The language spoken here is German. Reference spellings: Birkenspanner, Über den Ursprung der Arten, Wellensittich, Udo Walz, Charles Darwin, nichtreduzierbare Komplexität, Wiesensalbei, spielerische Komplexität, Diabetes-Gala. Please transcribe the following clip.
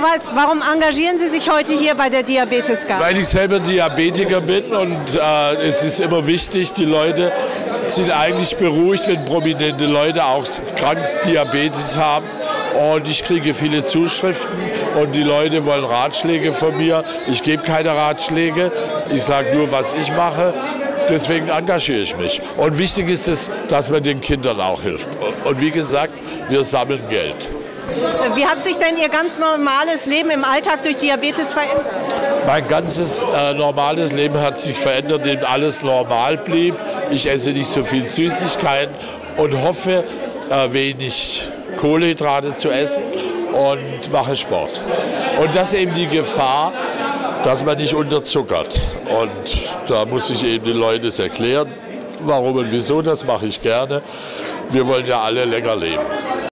Dr. Walz, warum engagieren Sie sich heute hier bei der Diabetes-Gala? Weil ich selber Diabetiker bin und es ist immer wichtig, die Leute sind eigentlich beruhigt, wenn prominente Leute auch krankes Diabetes haben. Und ich kriege viele Zuschriften und die Leute wollen Ratschläge von mir. Ich gebe keine Ratschläge, ich sage nur, was ich mache. Deswegen engagiere ich mich. Und wichtig ist es, dass man den Kindern auch hilft. Und wie gesagt, wir sammeln Geld. Wie hat sich denn Ihr ganz normales Leben im Alltag durch Diabetes verändert? Mein ganzes normales Leben hat sich verändert, indem alles normal blieb. Ich esse nicht so viel Süßigkeiten und hoffe, wenig Kohlenhydrate zu essen und mache Sport. Und das ist eben die Gefahr, dass man nicht unterzuckert. Und da muss ich eben den Leuten erklären, warum und wieso, das mache ich gerne. Wir wollen ja alle länger leben.